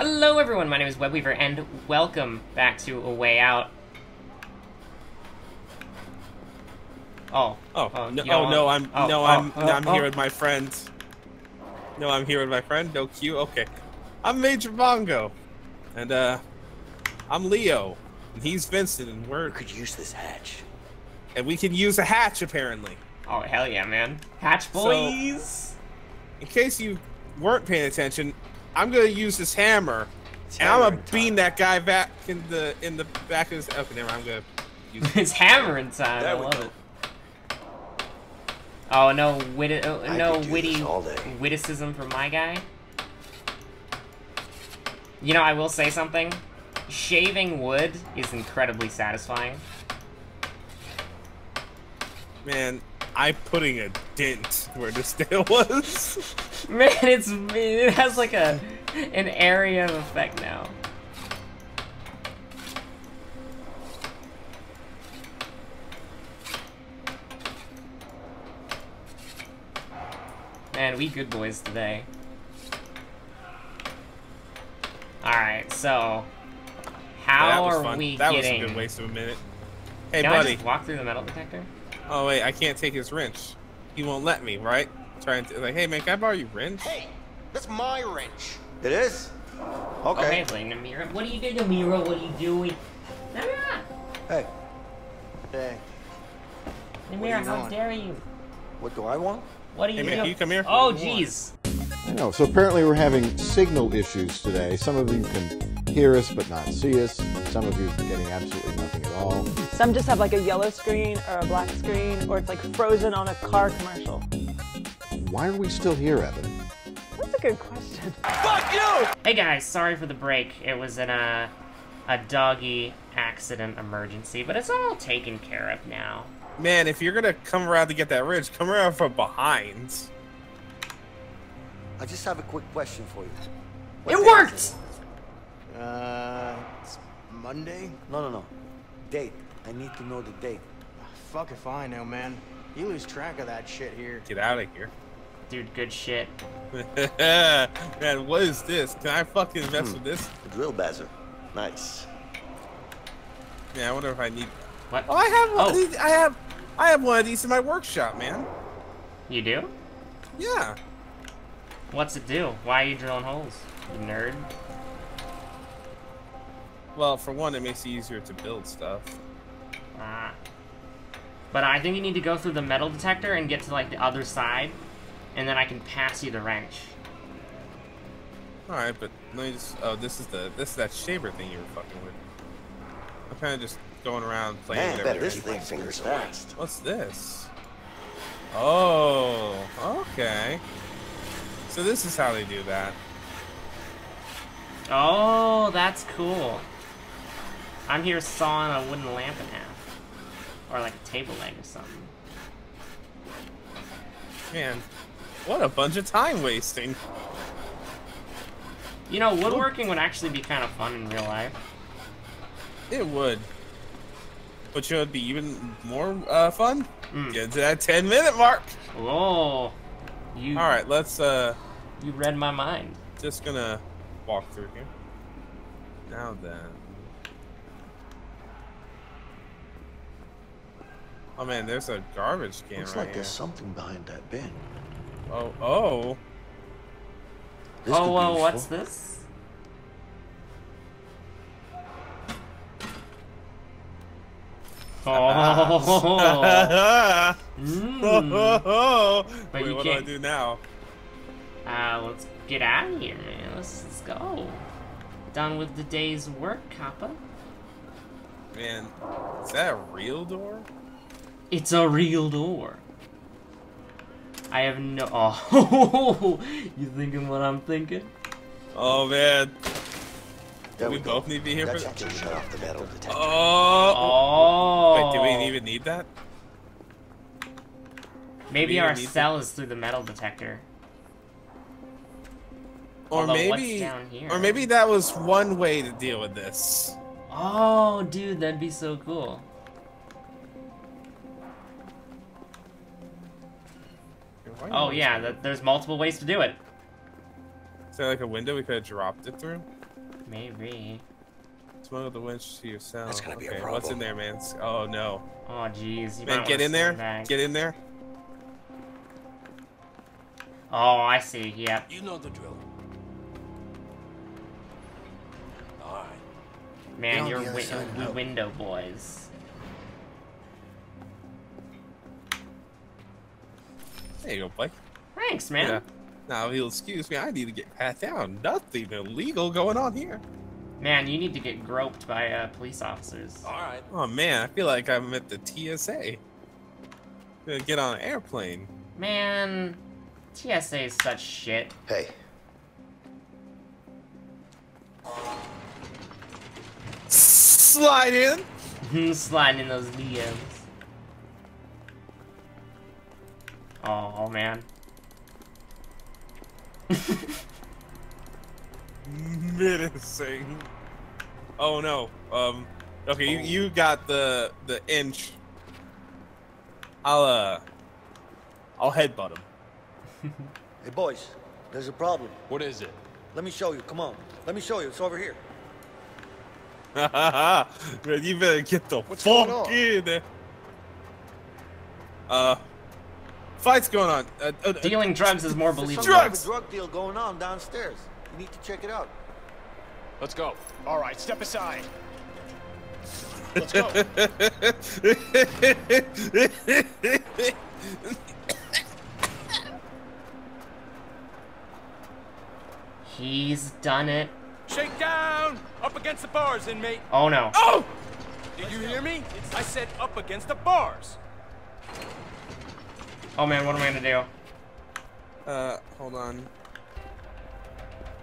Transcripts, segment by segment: Hello everyone, my name is Webweaver, and welcome back to A Way Out. I'm here with my friend. No Q, okay. I'm Major Mongo, and I'm Leo, and he's Vincent, and we could use this hatch. And we can use a hatch, apparently. Oh, hell yeah, man. Hatch boys! So, in case you weren't paying attention, I'm gonna use this hammer, and I'm gonna beam that guy back in the back of his. Okay, never mind, I'm gonna use his hammer in time. I love it. Oh no, witticism from my guy. You know, I will say something. Shaving wood is incredibly satisfying. Man, I'm putting a dent where this nail was. Man, it has like an area of effect now. Man, we good boys today. Alright, so how are we getting... That was a good waste of a minute. Hey, buddy. Can I just walk through the metal detector? Oh wait, I can't take his wrench. He won't let me, right? Trying to like, hey man, can I borrow your wrench? Hey, that's my wrench. It is? Okay. Okay, Namira. What are you doing, Namira? What are you doing? Namira! Hey. Hey. Namira, how dare you? What do I want? What are you doing? Hey man, can you come here? Oh jeez. I know, so apparently we're having signal issues today. Some of you can hear us but not see us. Some of you are getting absolutely nothing at all. Some just have like a yellow screen or a black screen, or it's like frozen on a car commercial. Why are we still here, Evan? That's a good question. Fuck you! Hey guys, sorry for the break. It was in a doggy accident emergency, but it's all taken care of now. Man, if you're gonna come around to get that wrench, come around from behind. I just have a quick question for you. It worked! It's Monday? No. Date. I need to know the date. Fuck if I know, man. You lose track of that shit here. Get out of here. Dude, good shit. Man, what is this? Can I fucking mess with this? The drill bazzer. Nice. Yeah, I wonder if I need... What? Oh, I have one of these. I have one of these in my workshop, man. You do? Yeah. What's it do? Why are you drilling holes, you nerd? Well, for one, it makes it easier to build stuff. Ah. But I think you need to go through the metal detector and get to, like, the other side, and then I can pass you the wrench. Alright, but let me just... Oh, this is that shaver thing you were fucking with. I'm kind of just going around playing with everything. Man, this thing fingers fast. What's this? Oh, okay. So this is how they do that. Oh, that's cool. I'm here sawing a wooden lamp in half. Or like a table leg or something. Man, what a bunch of time wasting. You know, woodworking would actually be kind of fun in real life. It would. But you know, it'd be even more fun? Get to that 10-minute mark. Oh. Alright, let's you read my mind. Just gonna walk through here. Now then. Oh man, there's a garbage can right here. Looks like there's something behind that bin. Oh, oh. Oh, whoa, what's this? Oh. But wait, what do I do now? Let's get out of here, man. Let's go. Done with the day's work, Kappa. Man, is that a real door? It's a real door. I have no... Oh, you thinking what I'm thinking? Oh, man. Do we both need to be here for that? Shut off the metal detector. Oh! Wait, do we even need that? Maybe our cell is through the metal detector. Or maybe... Down here? Or maybe that was one way to deal with this. Oh, dude, that'd be so cool. Oh yeah, there's multiple ways to do it. Is there like a window we could have dropped it through? Maybe. Smell the winch to your sound. That's gonna be a problem. What's in there, man? Oh no. Oh jeez. Man, get in there. Back. Get in there. Oh, I see. Yep. You know the drill. All right. Man, you're window boys. There you go, Blake. Thanks, man. Yeah. Now he'll excuse me. I need to get pat down. Nothing illegal going on here. Man, you need to get groped by police officers. All right. Oh man, I feel like I'm at the TSA. Gonna get on an airplane. Man, TSA is such shit. Hey. Slide in. Slide in those DMs. Oh man. Menacing. Oh no. Okay, you got the inch. I'll headbutt him. Hey boys, there's a problem. What is it? Let me show you. Come on. Let me show you. It's over here. Man, you better get the fuck in. Fight's going on. Dealing drugs is more believable. There's a drug deal going on downstairs. You need to check it out. Let's go. All right, step aside. Let's go. He's done it. Shake down. Up against the bars, inmate. Oh no. Oh! Did you hear me? I said up against the bars. Oh man, what am I gonna do? Hold on.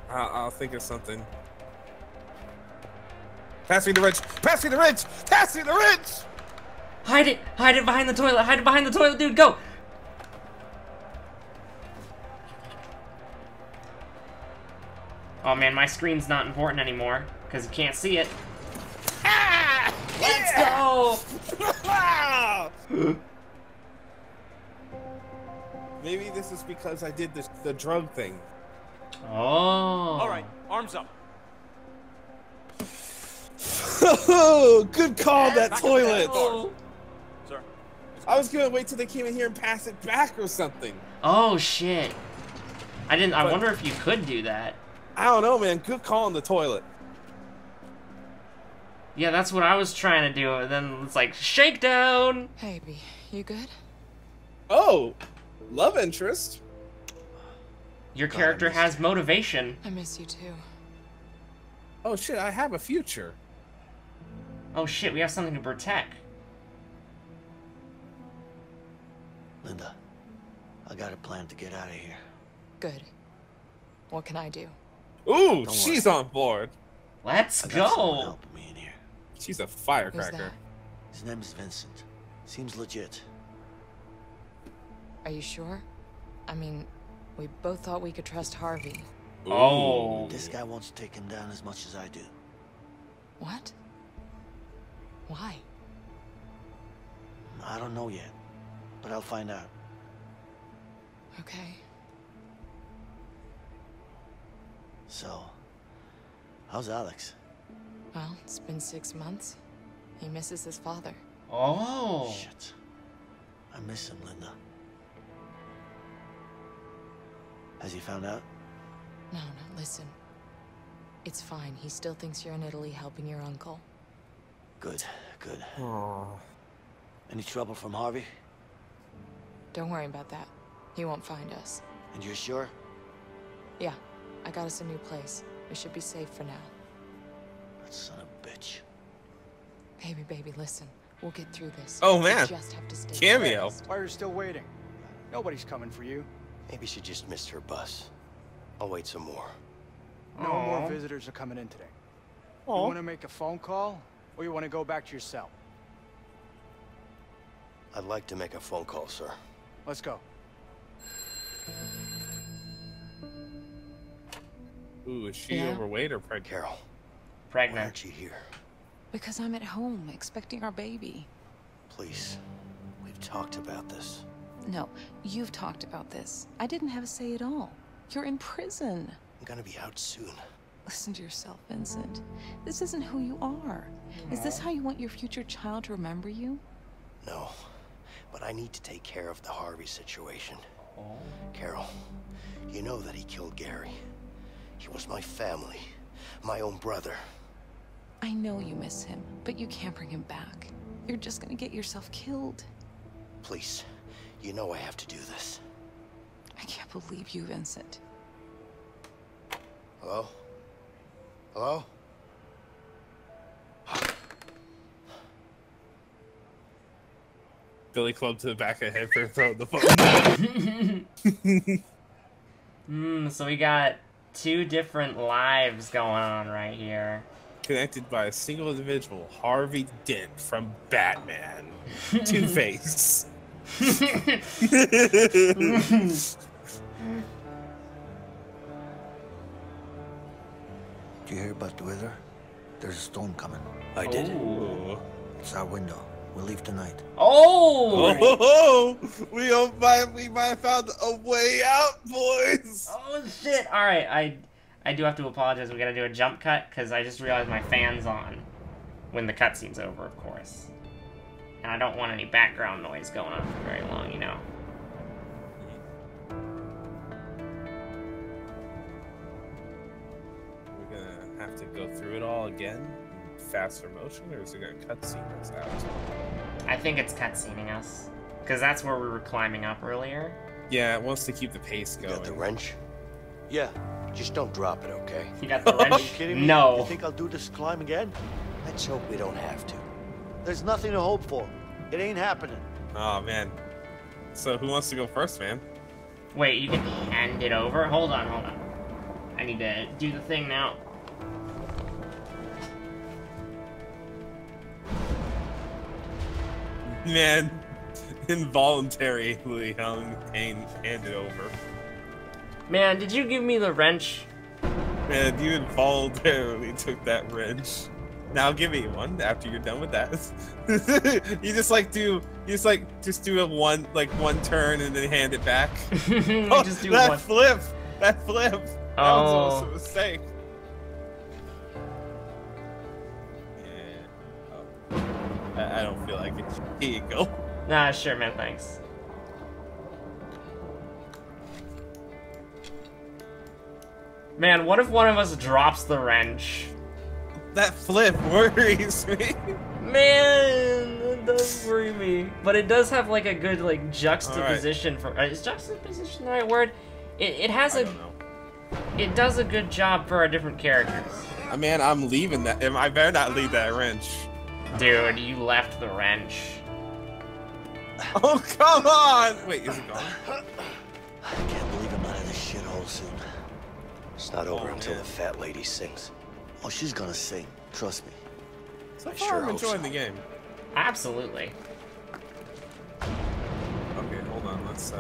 I'll think of something. Pass me the wrench! Pass me the wrench! Pass me the wrench! Hide it! Hide it behind the toilet! Hide it behind the toilet, dude! Go! Oh man, my screen's not important anymore because you can't see it. Ah, let's go! Maybe this is because I did the drug thing. Oh. All right, arms up. Oh, good call, that toilet. Oh. Sir, I was gonna wait till they came in here and pass it back or something. Oh shit! I didn't. I wonder if you could do that. I don't know, man. Good call on the toilet. Yeah, that's what I was trying to do, and then it's like shakedown. Hey, B, you good? Oh. Love interest. Your character has motivation. I miss you too. Oh shit, I have a future. Oh shit, we have something to protect. Linda, I got a plan to get out of here. Good. What can I do? Ooh, she's on board. Let's go. Help me in here. She's a firecracker. His name is Vincent. Seems legit. Are you sure? I mean, we both thought we could trust Harvey. Oh. This guy wants to take him down as much as I do. What? Why? I don't know yet, but I'll find out. Okay. So, how's Alex? Well, it's been 6 months. He misses his father. Oh. Shit. I miss him, Linda. Has he found out? No, no, listen. It's fine. He still thinks you're in Italy helping your uncle. Good, good. Aww. Any trouble from Harvey? Don't worry about that. He won't find us. And you're sure? Yeah. I got us a new place. We should be safe for now. That son of a bitch. Baby, baby, listen. We'll get through this. Oh, man. We just have to stay Cameo. Why are you still waiting? Nobody's coming for you. Maybe she just missed her bus. I'll wait some more. No more visitors are coming in today. You want to make a phone call, or you want to go back to your cell? I'd like to make a phone call, sir. Let's go. Ooh, is she overweight or pregnant? Carol. Pregnant. Why aren't you here? Because I'm at home, expecting our baby. Please, we've talked about this. No, you've talked about this. I didn't have a say at all. You're in prison. I'm gonna be out soon. Listen to yourself, Vincent. This isn't who you are. Is this how you want your future child to remember you? No, but I need to take care of the Harvey situation. Carol, you know that he killed Gary. He was my family, my own brother. I know you miss him, but you can't bring him back. You're just gonna get yourself killed. Please, you know I have to do this. I can't believe you, Vincent. Hello? Hello? Billy clubbed to the back of the head for throwing the phone. So we got two different lives going on right here. Connected by a single individual, Harvey Dent from Batman. Two-Face. Did you hear about the weather? There's a storm coming. I did. Ooh. It's our window. We'll leave tonight. Oh! Right. We might have found a way out, boys! Oh, shit! Alright, I do have to apologize. We gotta do a jump cut, because I just realized my fan's on when the cutscene's over, of course. And I don't want any background noise going on for very long, you know. We're gonna have to go through it all again? Faster motion, or is it gonna cutscene us out? I think it's cutscening us, because that's where we were climbing up earlier. Yeah, it wants to keep the pace going. You got the wrench? Yeah, just don't drop it, okay? You got the wrench? Are you kidding me? No. You think I'll do this climb again? Let's hope we don't have to. There's nothing to hope for. It ain't happening. Oh man. So who wants to go first, man? Wait, you can hand it over? Hold on. I need to do the thing now. Man, involuntarily handed over. Man, did you give me the wrench? Man, you involuntarily took that wrench. Now give me one after you're done with that. you just do a one turn and then hand it back. Oh, just do that one. That flip. Oh. That was also a mistake. I don't feel like it. Here you go. Nah, sure, man, thanks. Man, what if one of us drops the wrench? That flip worries me. Man, it does worry me. But it does have, like, a good, like, juxtaposition right. For... Is juxtaposition the right word? It has a... It does a good job for our different characters. Man, I'm leaving that. I better not leave that wrench. Dude, you left the wrench. Oh, come on! Wait, is it gone? I can't believe I'm out of this shithole soon. It's not over until the fat lady sings. Oh, she's gonna sing. Trust me. So far, I'm enjoying the game. Absolutely. Okay, hold on. Let's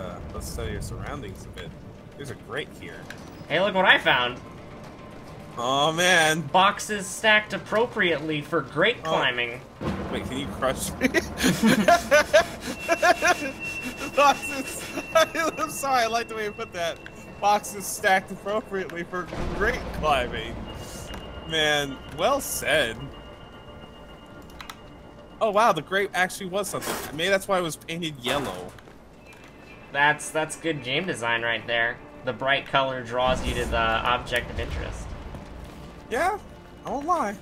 study your surroundings a bit. There's a grate here. Hey, look what I found. Oh man! Boxes stacked appropriately for grate climbing. Wait, can you crush me? Boxes. I'm sorry. I like the way you put that. Boxes stacked appropriately for grate climbing. Man, well said. Oh wow, the grate actually was something. Maybe that's why it was painted yellow. That's good game design right there. The bright color draws you to the object of interest. Yeah, I won't lie.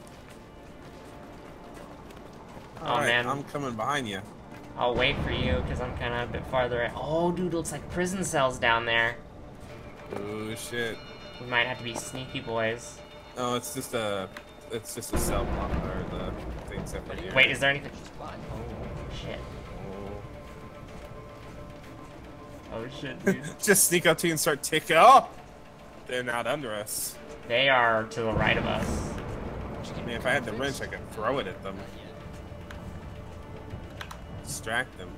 All right, man. I'm coming behind you. I'll wait for you, because I'm kind of a bit farther at. Oh, dude, looks like prison cells down there. Oh, shit. We might have to be sneaky boys. Oh, it's just a cell block, or the thing separate here. Wait, is there anything? Oh, shit. Oh, shit, dude. Just sneak up to you and start ticking. Oh! They're not under us. They are to the right of us. I mean, if I had the wrench, I could throw it at them. Distract them.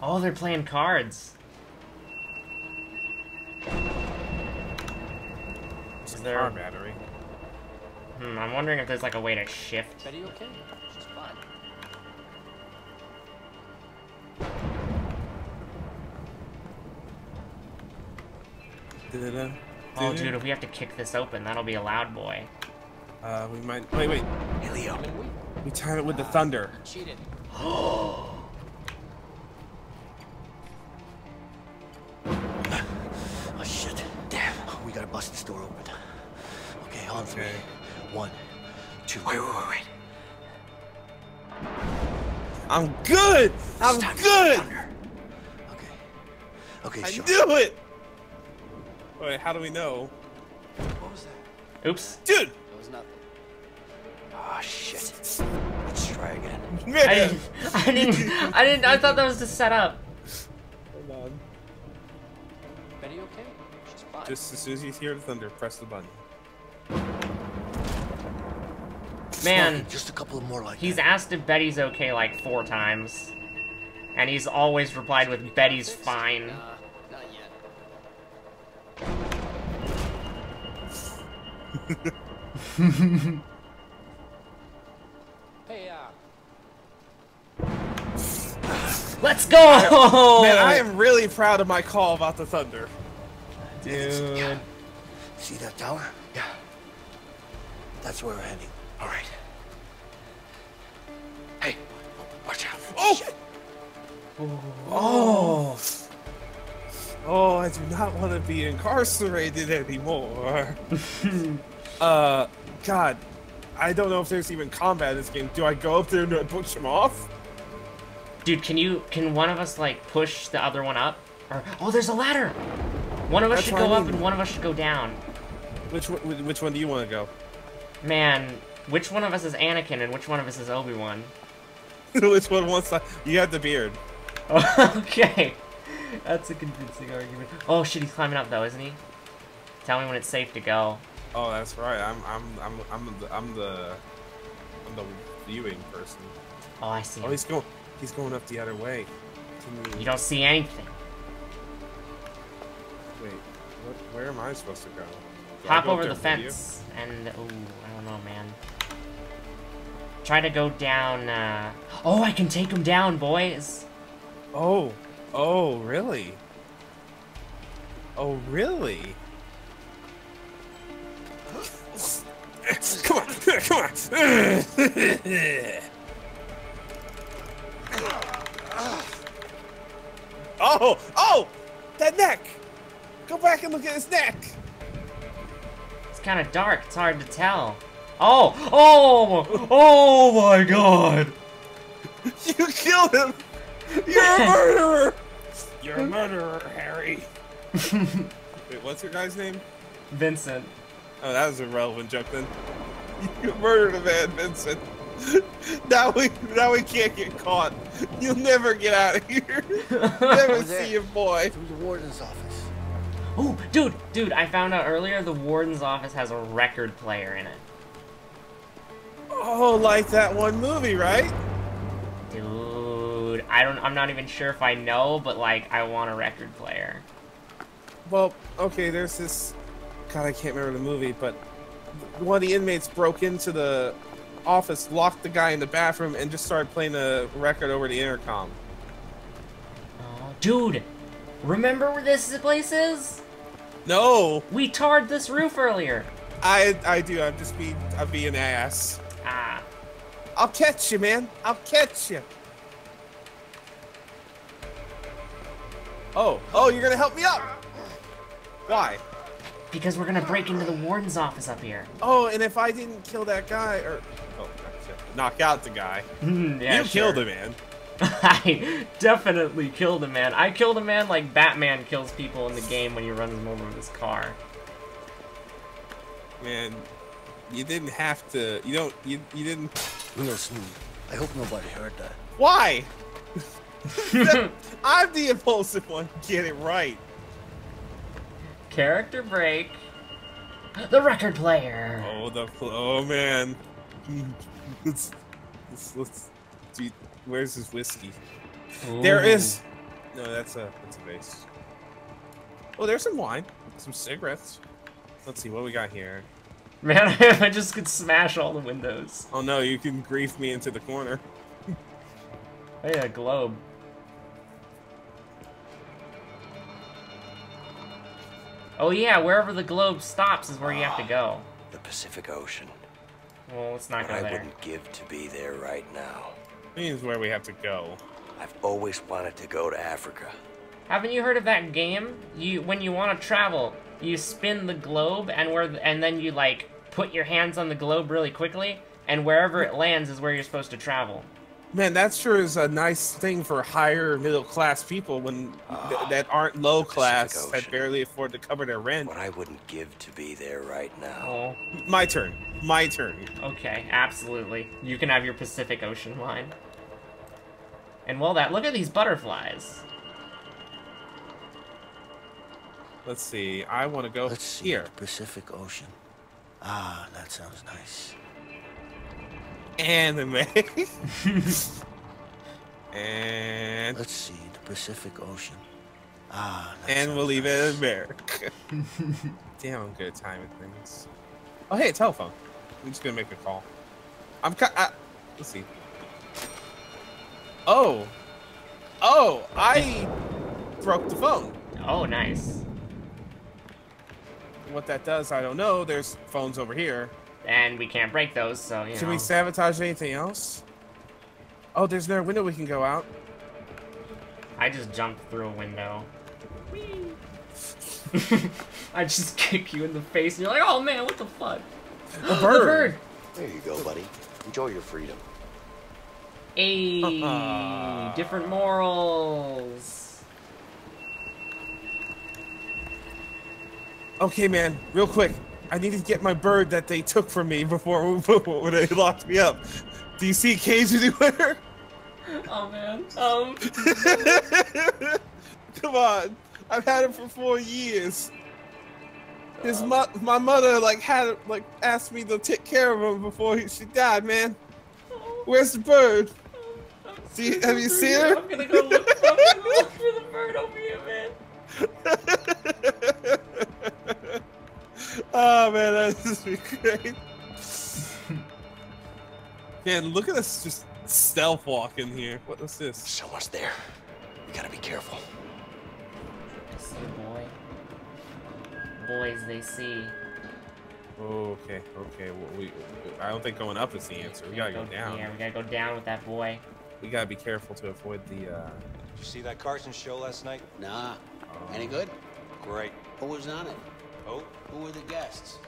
Oh, they're playing cards. It's a car battery. I'm wondering if there's like a way to shift. Betty, okay? She's fine. Oh, dude, if we have to kick this open, that'll be a loud boy. We might. Wait. Hey, Leo. We time it with the thunder. Cheated. Oh. Oh shit! Damn. We gotta bust this door open. Okay, hold on for me. 1, 2. Wait. I'm good. I'm good. Okay. I knew it. Wait, how do we know? What was that? Oops. Dude! That was nothing. Oh, shit. Let's try again. Man. I didn't. I thought that was just set up. Hold on. Betty okay? She's fine. Just as soon as you hear the thunder, press the button. Man. Just a couple more like he's that. Asked if Betty's okay like 4 times. And he's always replied with, Betty's fine. Hey, let's go! Man, I am really proud of my call about the thunder. Dude. Yeah. See that tower? Yeah. That's where we're heading. Alright. Hey, watch out. Oh! Shit. Oh! Oh, I do not want to be incarcerated anymore. God, I don't know if there's even combat in this game. Do I go up there and push him off? Dude, can one of us like push the other one up? Or oh, there's a ladder. One of us should go up and one of us should go down. Which one do you want to go? Man, which one of us is Anakin and which one of us is Obi-Wan? Which one wants to? You have the beard. Okay, that's a convincing argument. Oh shit, he's climbing up though, isn't he? Tell me when it's safe to go. Oh, that's right. I'm the viewing person. Oh, I see. Oh, he's going up the other way. You don't see anything. Wait, where am I supposed to go? Hop over the fence and oh, I don't know, man. Try to go down. Oh, I can take him down, boys. Oh, really? Oh, really? Come on! Oh! That neck! Go back and look at his neck! It's kind of dark, it's hard to tell. Oh my god! You killed him! You're a murderer! You're a murderer, Harry. Wait, what's your guy's name? Vincent. Oh, that was a relevant joke then. You murdered a man, Vincent. Now we can't get caught. You'll never get out of here. Never see your boy. Through the warden's office. Oh, dude! I found out earlier the warden's office has a record player in it. Oh, like that one movie, right? Dude, I'm not even sure if I know, but like, I want a record player. Well, okay. There's this. God, I can't remember the movie, but one of the inmates broke into the office, locked the guy in the bathroom, and just started playing the record over the intercom. Oh, dude, remember where this place is? No. We tarred this roof earlier. I do. I'm just an ass. Ah. I'll catch you, man. I'll catch you. Oh, you're gonna help me up. Why? Because we're gonna break into the warden's office up here. Oh, and if I didn't kill that guy, or knock out the guy, yeah, you killed a man. I definitely killed a man. I killed a man like Batman kills people in the game when he runs him over with his car. Man, you didn't have to. You didn't. Real smooth. I hope nobody heard that. Why? I'm the impulsive one. Get it right. Character break. The record player. Oh man. let's where's his whiskey? Ooh. There is. No, that's a base. Oh, there's some wine, some cigarettes. Let's see what we got here. Man, I just could smash all the windows. Oh no, you can grief me into the corner. Hey, a globe. Oh yeah, wherever the globe stops is where you have to go. The Pacific Ocean. Well, let's not go there. I wouldn't give to be there right now. This is where we have to go. I've always wanted to go to Africa. Haven't you heard of that game? When you want to travel, you spin the globe, and then you like put your hands on the globe really quickly, and wherever it lands is where you're supposed to travel. Man, that sure is a nice thing for higher middle-class people when that aren't low-class, that barely afford to cover their rent. What I wouldn't give to be there right now. Oh. My turn. My turn. Okay, absolutely. You can have your Pacific Ocean line. And well, that look at these butterflies. Let's see. I want to go here. The Pacific Ocean. Ah, that sounds nice. Anime. And let's see the Pacific Ocean. Ah, and we'll leave it in America. Damn, I'm good at timing things. Oh hey, telephone. I'm just gonna make a call. Let's see. Oh, I broke the phone. Oh, nice. What that does, I don't know. There's phones over here. And we can't break those, so, you know. Should we sabotage anything else? Oh, there's no window we can go out. I just jumped through a window. I just kick you in the face, and you're like, oh, man, what the fuck? A bird. The bird! There you go, buddy. Enjoy your freedom. Ayy, different morals. Okay, man, real quick. I need to get my bird that they took from me before they locked me up. Do you see cages anywhere? Oh man. Come on. I've had it for 4 years. His my mother like had it, like asked me to take care of him before she died, man. Where's the bird? Have you seen her? I'm gonna go look. I'm gonna go look for the bird over here, man. Oh man, that's just great. Man, look at us just stealth walk in here. What was this? So much there. We gotta be careful. I see a boy. Boys, they see. Okay, okay. Well, I don't think going up is the answer. We gotta go down. Yeah, we gotta go down with that boy. We gotta be careful to avoid the. Did you see that Carson show last night? Nah. Any good? Great. Who was on it? Oh, who were the guests?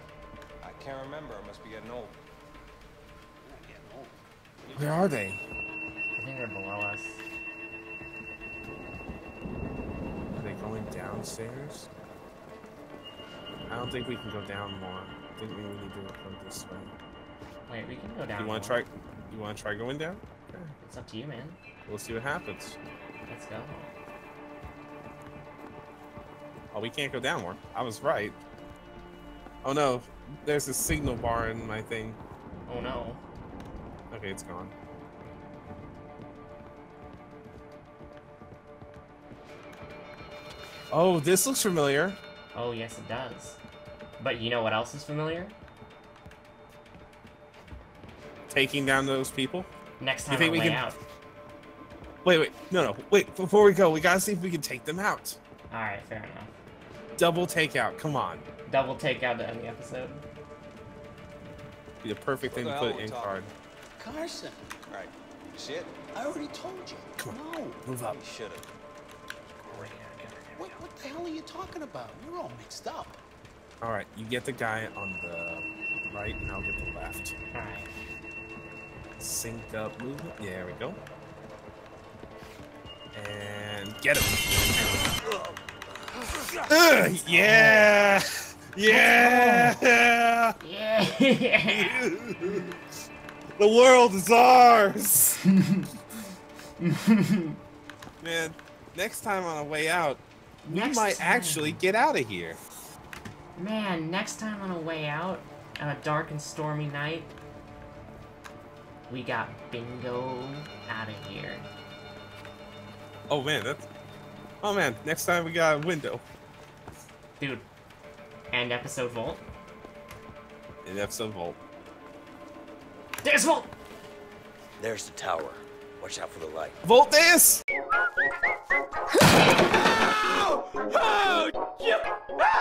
I can't remember. I must be getting old. Where are they? I think they're below us. Are they going downstairs? I don't think we can go down more. I think we need to go this way. Wait, we can go down. You want to try going down? Okay. It's up to you, man. We'll see what happens. Let's go. Oh, we can't go down more. I was right. Oh no, there's a signal bar in my thing. Oh no. Okay, it's gone. Oh, this looks familiar. Oh yes, it does. But you know what else is familiar? Taking down those people? Next time on Way Out. Wait, wait, before we go, we gotta see if we can take them out. Alright, fair enough. Double takeout, come on. Double takeout to end the episode. Be the perfect thing to put in card. Carson. Right. You see it? I already told you. Come on. No. Move up. You should have. Great. Wait, what the hell are you talking about? You're all mixed up. Alright, you get the guy on the right and I'll get the left. Alright. Sync up movement. Yeah, there we go. And get him. Yeah! Yeah! Yeah! The world is ours! Man, next time on A Way Out, we might actually get out of here. Man, next time on A Way Out, on a dark and stormy night, we got Bingo out of here. Oh man, that's... Oh man, next time we got a window. Dude. And episode Volt. And episode Volt. There's Volt! There's the tower. Watch out for the light. Volt this! Oh! Oh!